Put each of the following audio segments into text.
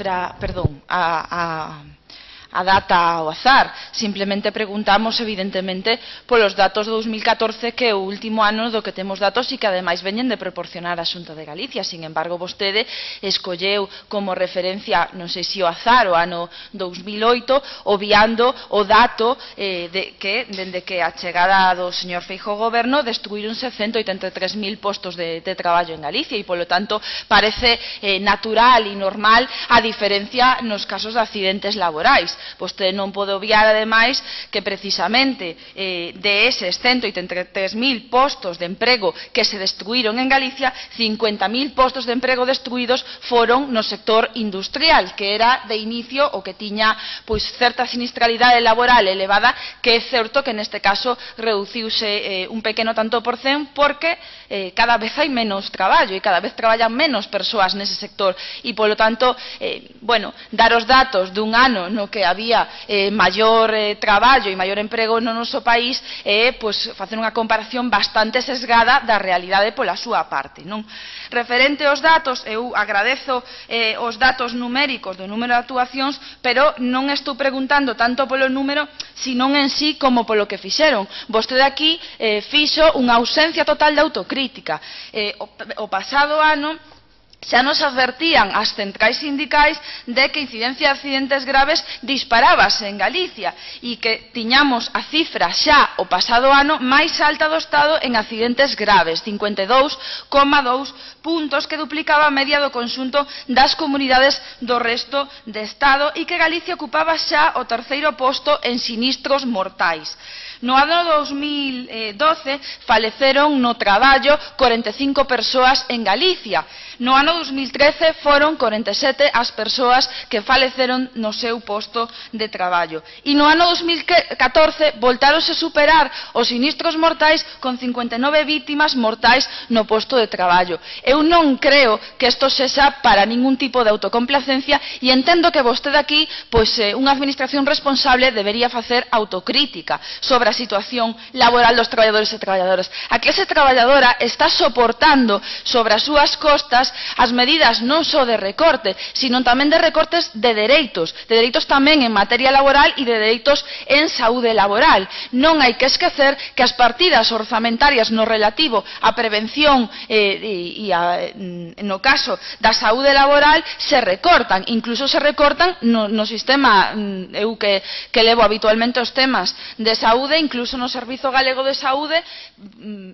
cifra, perdón, a data ao azar, simplemente preguntamos evidentemente polos datos de 2014, que é o último ano do que temos datos e que ademais veñen de proporcionar a Xunta de Galicia. Sin embargo, vostede escolleu como referencia, non sei se o azar, o ano 2008, obviando o dato de que, dende que a chegada do señor Feijó ao goberno, destruíronse 183.000 postos de traballo en Galicia e, polo tanto, parece natural e normal a diferencia nos casos de accidentes laborais. Vostede non pode obviar, ademais, que precisamente de eses 133.000 postos de emprego que se destruíron en Galicia, 50.000 postos de emprego destruídos foron no sector industrial, que era de inicio o que tiña pois certa sinistralidade laboral elevada, que é certo que neste caso reduciuse un pequeno tanto por cen, porque cada vez hai menos traballo e cada vez traballan menos persoas nese sector e, polo tanto, dar os datos dun ano no que había maior traballo e maior emprego no noso país é facer unha comparación bastante sesgada da realidade pola súa parte. Referente aos datos, eu agradezo os datos numéricos do número de actuacións, pero non estou preguntando tanto polo número, senón en sí como polo que fixeron. Vostede aquí fixo unha ausencia total de autocrítica. O pasado ano xa nos advertían as centrais sindicais de que a incidencia de accidentes graves disparábase en Galicia e que tiñamos a cifra xa o pasado ano máis alta do Estado en accidentes graves, 52,2 puntos, que duplicaba a media do conxunto das comunidades do resto do Estado e que Galicia ocupaba xa o terceiro posto en sinistros mortais. No ano 2012 faleceron no traballo 45 persoas en Galicia. No ano 2013 foron 47 as persoas que faleceron no seu posto de traballo. E no ano 2014 voltáronse a superar os sinistros mortais con 59 vítimas mortais no posto de traballo. Eu non creo que isto sexa para ningún tipo de autocomplacencia e entendo que vostede aquí, unha administración responsable debería facer autocrítica sobre a situación laboral dos traballadores e traballadoras. A clase traballadora está soportando sobre as súas costas as medidas non só de recorte, sino tamén de recortes de dereitos tamén en materia laboral e de dereitos en saúde laboral. Non hai que esquecer que as partidas orzamentarias no relativo á prevención e no caso da saúde laboral se recortan, incluso se recortan no sistema, eu que levo habitualmente os temas de saúde, incluso no Servicio Galego de Saúde,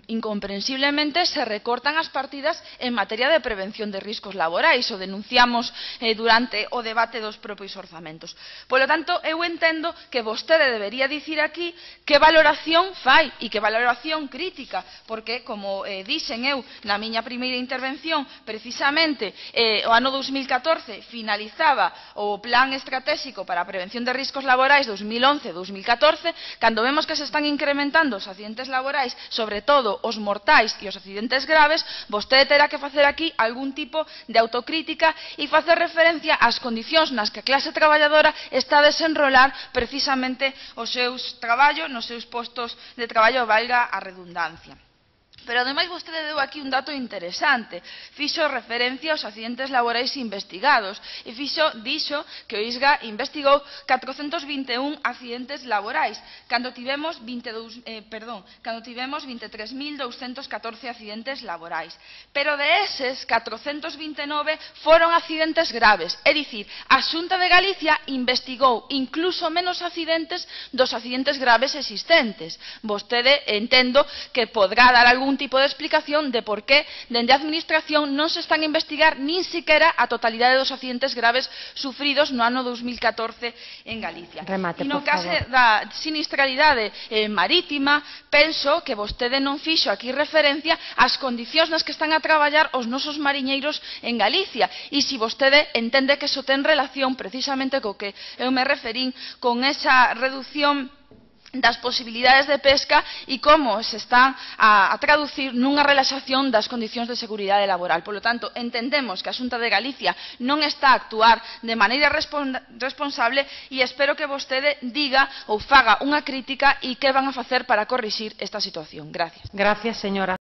incomprensiblemente se recortan as partidas en materia de prevención de riscos laborais, o denunciamos durante o debate dos propios orzamentos. Polo tanto, eu entendo que vostede debería dicir aquí que valoración fai e que valoración crítica, porque, como dixen eu na miña primeira intervención, precisamente o ano 2014 finalizaba o plan estratégico para a prevención de riscos laborais 2011-2014, cando vemos que se están incrementando os accidentes laborais, sobre todo os mortais e os accidentes graves, vostede terá que facer aquí algún tipo de autocrítica e facer referencia ás condicións nas que a clase traballadora está a desenrolar precisamente os seus traballos nos seus postos de traballo, valga a redundancia. Pero, ademais, vostede deu aquí un dato interesante. Fixo referencia aos accidentes laborais investigados e dixo que Oisga investigou 421 accidentes laborais, cando tivemos 23.214 accidentes laborais. Pero de eses, 429 foron accidentes graves. É dicir, a Xunta de Galicia investigou incluso menos accidentes dos accidentes graves existentes. Vostede entendo que podrá dar algún tipo de explicación de por qué dende a Administración non se están a investigar nin sequera a totalidade dos accidentes graves sufridos no ano 2014 en Galicia. E no caso da sinistralidade marítima, penso que vostede non fixo aquí referencia ás condicións nas que están a traballar os nosos mariñeiros en Galicia, e se vostede entende que iso ten relación precisamente co que eu me referín, con esa reducción das posibilidades de pesca e como se están a traducir nunha relaxación das condicións de seguridade laboral. Polo tanto, entendemos que a Xunta de Galicia non está a actuar de maneira responsable e espero que vostede diga ou faga unha crítica e que van a facer para corrixir esta situación. Gracias. Gracias, señora.